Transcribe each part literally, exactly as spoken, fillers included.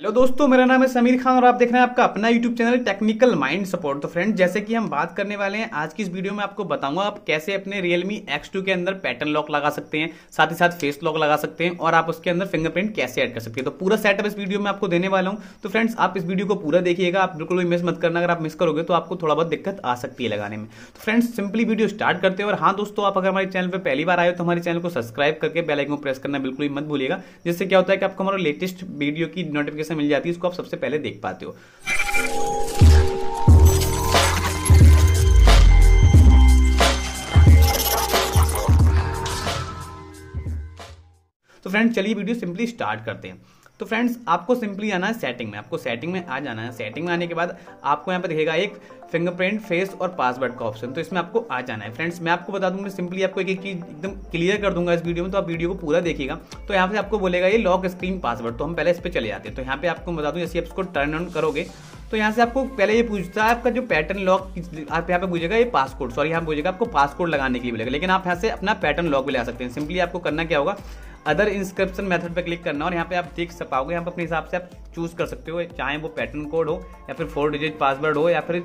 Hello दोस्तों, मेरा नाम है समीर खान और आप देख रहे हैं आपका अपना YouTube channel technical mind support. तो फ्रेंड, जैसे कि हम बात करने वाले हैं आज की इस वीडियो में, आपको बताऊंगा आप कैसे अपने Realme एक्स टू के अंदर पैटर्न लॉक लगा सकते हैं, साथ ही साथ फेस लॉक लगा सकते हैं और आप उसके अंदर फिंगरप्रिंट कैसे ऐड कर सकते हैं। तो पूरा सेटअप इस वीडियो में आपको देने वाला हूँ। तो फ्रेंड्स, आप इस वीडियो को पूरा देखिएगा, आप बिल्कुल भी मिस मत करना। अगर आप मिस करोगे तो आपको थोड़ा बहुत दिक्कत आ सकती है लगाने में। तो फ्रेंड्स, सिंपली वीडियो स्टार्ट करते हैं। और हाँ दोस्तों, आप अगर हमारे चैनल पर पहली बार आए तो हमारे चैनल को सब्सक्राइब करके बेल आइकन को प्रेस करना बिल्कुल भी मत भूलिएगा, जिससे क्या होता है कि आपको हमारा लेटेस्ट वीडियो की नोटिफिकेशन मिल जाती है, इसको आप सबसे पहले देख पाते हो। तो फ्रेंड्स, चलिए वीडियो सिंपली स्टार्ट करते हैं। तो फ्रेंड्स, आपको सिंपली आना है सेटिंग में, आपको सेटिंग में आ जाना है। सेटिंग में आने के बाद आपको यहाँ पे दिखेगा एक फिंगरप्रिंट, फेस और पासवर्ड का ऑप्शन, तो इसमें आपको आ जाना है। फ्रेंड्स, मैं आपको बता दूंगा, सिंपली आपको एक एक चीज एकदम क्लियर कर दूंगा इस वीडियो में, तो आप वीडियो को पूरा देखिएगा। तो यहाँ पे आपको बोलेगा ये लॉक स्क्रीन पासवर्ड, तो हम पहले इस पर चले जाते हैं। तो यहाँ पे आपको बता दूँ, जैसे आप इसको टर्न ऑन करोगे तो यहाँ से आपको पहले ये पूछता है आपका जो पैटर्न लॉक, आप यहाँ पे पूछेगा ये पासकोड, सॉरी यहाँ पूछेगा आपको पासकोड लगाने के लिए मिलेगा, लेकिन आप यहाँ से अपना पैटर्न लॉक भी लगा सकते हैं। सिंपली आपको करना क्या होगा, अदर इंस्क्रिप्शन मेथड पे क्लिक करना और यहाँ पे आप देख सक पाओगे। यहाँ पे अपने हिसाब से आप चूज कर सकते हो, चाहे वो पैटर्न कोड हो या फिर फोर डिजिट पासवर्ड हो या फिर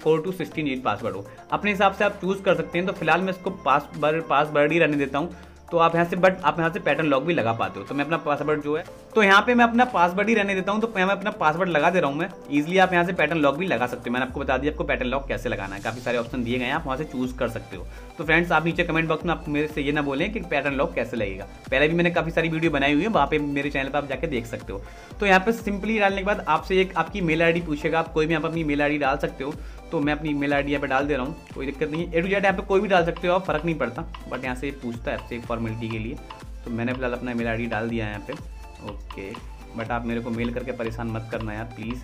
four to sixteen digit password हो, अपने हिसाब से आप चूज कर सकते हैं। तो फिलहाल मैं इसको पासवर्ड पासवर्ड ही रहने देता हूँ। तो आप यहाँ से, बट आप यहाँ से पैटर्न लॉक भी लगा पाते हो। तो मैं अपना पासवर्ड जो है, तो यहाँ पे मैं अपना पासवर्ड ही रहने देता हूँ। तो मैं अपना पासवर्ड लगा दे रहा हूँ। मैं इजीली आप यहाँ से पैटर्न लॉक भी लगा सकते हो। मैंने आपको बता दिया आपको पैटर्न लॉक कैसे लगाना है, काफी सारे ऑप्शन दिए गए हैं, आप वहाँ से चूज कर सकते हो। तो फ्रेंड्स, आप नीचे कमेंट बॉक्स में आप मेरे से ये ना बोलें कि पैटर्न लॉक कैसे लगेगा, पहले भी मैंने काफी सारी वीडियो बनाई हुई है, वहाँ पे मेरे चैनल पर आप जाकर देख सकते हो। तो यहाँ पे सिंपली डालने के बाद आपसे एक आपकी मेल आई डी पूछेगा, आप कोई भी आप अपनी मेल आई डी डाल सकते हो। तो मैं अपनी मेल आई डी यहाँ पे डाल दे रहा हूँ, कोई दिक्कत नहीं है। ए टू जेड यहाँ पे कोई भी डाल सकते हो आप, फर्क नहीं पड़ता। बट यहाँ से पूछता है आपसे एक फॉर्मेलिटी के लिए, तो मैंने फिलहाल अपना मेल आई डी डाल दिया है यहाँ पे, ओके। बट आप मेरे को मेल करके परेशान मत करना यार प्लीज़।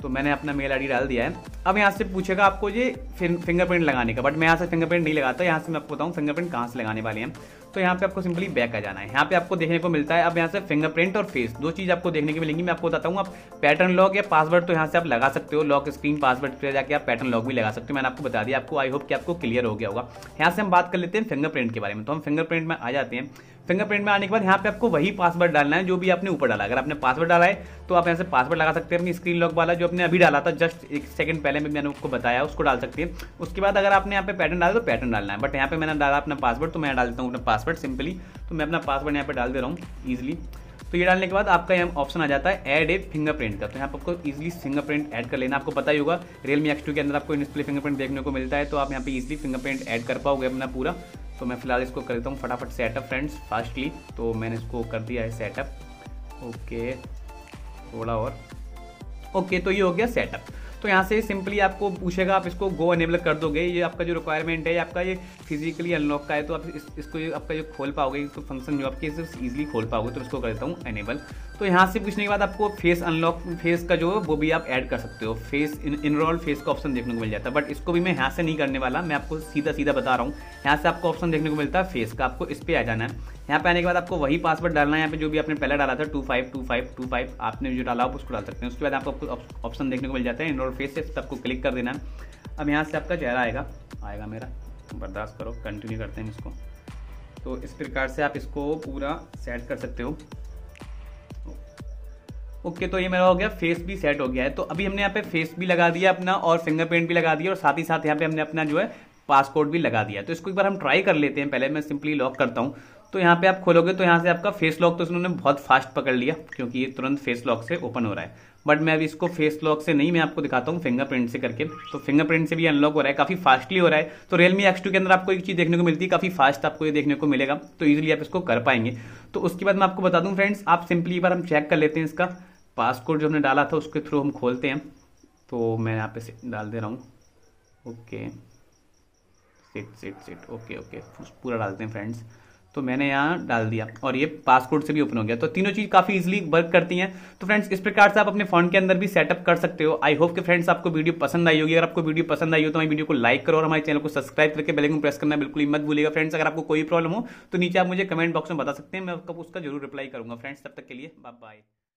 तो मैंने अपना मेल आई डी डाल दिया है। अब यहाँ से पूछेगा आपको ये फिंगरप्रिंट लगाने का, बट मैं यहाँ से फिंगरप्रिंट नहीं लगाता। यहाँ से मैं आपको बताऊँ फिंगरप्रिंट कहाँ से लगाने वाले हैं। तो यहाँ पे आपको सिंपली बैक आ जाना है। यहाँ पे आपको देखने को मिलता है अब यहाँ से फिंगरप्रिंट और फेस, दो चीज़ आपको देखने की मिलेंगी। मैं आपको बताता हूँ, आप पैटर्न लॉक या पासवर्ड तो यहाँ से आप लगा सकते हो, लॉक स्क्रीन पासवर्ड पे जाके आप पैटर्न लॉक भी लगा सकते हो। मैंने आपको बता दिया, आपको आई होप कि आपको क्लियर हो गया होगा। यहाँ से हम बात कर लेते हैं फिंगरप्रिंट के बारे में। तो हम फिंगरप्रिंट में आ जाते हैं। फिंगरप्रिंट में आने के बाद यहाँ पे आपको वही पासवर्ड डालना है जो भी आपने ऊपर डाला। अगर आपने पासवर्ड डाला है तो आप यहाँ से पासवर्ड लगा सकते हैं, अपनी स्क्रीन लॉक वाला जो आपने अभी डाला था, जस्ट एक सेकंड पहले में मैंने आपको बताया, उसको डाल सकते हैं। उसके बाद अगर आपने यहाँ पे पैटर्न डाला तो पैटर्न डालना है। बट यहाँ पे मैंने डाला अपना पासवर्ड, तो मैं डाल देता हूँ अपना पासवर्ड सिंपली। तो मैं अपना पासवर्ड यहाँ पे डाल दे रहा हूँ ईजिली। तो ये डालने के बाद आपका यहाँ ऑप्शन आ जाता है ऐड ए फिंगरप्रिंट का। तो यहाँ पर आपको इजीली फिंगरप्रिंट ऐड कर लेना। आपको पता ही होगा Realme एक्स टू के अंदर आपको डिस्प्ले फिंगरप्रिंट देखने को मिलता है, तो आप यहाँ पे इजीली फिंगरप्रिंट ऐड कर पाओगे अपना पूरा। तो मैं फिलहाल इसको कर देता हूँ फटाफट सेटअप फ्रेंड्स, फास्टली। तो मैंने इसको कर दिया है सेटअप, ओके, थोड़ा और, ओके। तो ये हो गया सेटअप। तो यहाँ से सिंपली आपको पूछेगा, आप इसको गो एनेबल कर दोगे। ये आपका जो रिक्वायरमेंट है, आपका ये फिजिकली अनलॉक का है, तो आप इस, इसको ये आपका ये खोल पाओगे, इसको फंक्शन जो आपके ईजिली खोल पाओगे। तो इसको कर देता हूँ एनेबल। तो यहाँ से पूछने के बाद आपको फेस अनलॉक, फेस का जो है वो भी आप ऐड कर सकते हो। फेस इनरोल फेस का ऑप्शन देखने को मिल जाता है, बट इसको भी मैं यहाँ से नहीं करने वाला, मैं आपको सीधा सीधा बता रहा हूँ। यहाँ से आपको ऑप्शन देखने को मिलता है फेस का, आपको इस पर आ जाना है। यहाँ पे आने के बाद आपको वही पासवर्ड डालना है यहाँ पे जो भी आपने पहले डाला था, two five two five two five आपने जो डाला आप उसको डाल सकते हैं। उसके बाद आपको ऑप्शन देखने को मिल जाता है इनरोल फेस से, आपको क्लिक कर देना है। अब यहाँ से आपका चेहरा आएगा आएगा मेरा बर्दाश्त करो, कंटिन्यू करते हैं इसको। तो इस प्रकार से आप इसको पूरा सेट कर सकते हो, ओके okay। तो ये मेरा हो गया, फेस भी सेट हो गया है। तो अभी हमने यहाँ पे फेस भी लगा दिया अपना और फिंगरप्रिंट भी लगा दिया, और साथ ही साथ यहाँ पे हमने अपना जो है पासकोड भी लगा दिया। तो इसको एक बार हम ट्राई कर लेते हैं। पहले मैं सिंपली लॉक करता हूँ। तो यहाँ पे आप खोलोगे तो यहाँ से आपका फेस लॉक तो उन्होंने बहुत फास्ट पकड़ लिया, क्योंकि ये तुरंत फेस लॉक से ओपन हो रहा है। बट मैं अभी इसको फेस लॉक से नहीं, मैं आपको दिखाता हूँ फिंगरप्रिंट से करके। तो फिंगरप्रिंट से भी अनलॉक हो रहा है, काफी फास्टली हो रहा है। तो Realme एक्स टू के अंदर आपको एक चीज देखने को मिलती है, काफी फास्ट आपको ये देखने को मिलेगा। तो ईजिली आप इसको कर पाएंगे। तो उसके बाद मैं आपको बता दूँ फ्रेंड्स, आप सिंपली एक बार हम चेक कर लेते हैं, इसका पासकोड जो हमने डाला था उसके थ्रू हम खोलते हैं। तो मैं यहाँ पे डाल दे रहा हूँ, okay set set set okay okay पूरा डालते हैं फ्रेंड्स। तो मैंने यहाँ डाल दिया और ये पासकोड से भी ओपन हो गया। तो तीनों चीज़ काफ़ी इजीली वर्क करती हैं। तो फ्रेंड्स, इस प्रकार से आप अपने फोन के अंदर भी सेटअप कर सकते हो। आई होप कि फ्रेंड्स आपको वीडियो पसंद आई होगी। अगर आपको वीडियो पसंद आई हो तो हमारी वीडियो को लाइक करो और हमारे चैनल को सब्सक्राइब करके बेल आइकन प्रेस करना बिल्कुल ही मत भूलिएगा। फ्रेंड्स, अगर आपको कोई प्रॉब्लम हो तो नीचे आप मुझे कमेंट बॉक्स में बता सकते हैं, मैं आपको उसका जरूर रिप्लाई करूँगा। फ्रेंड्स, तब तक के लिए बाय बाय।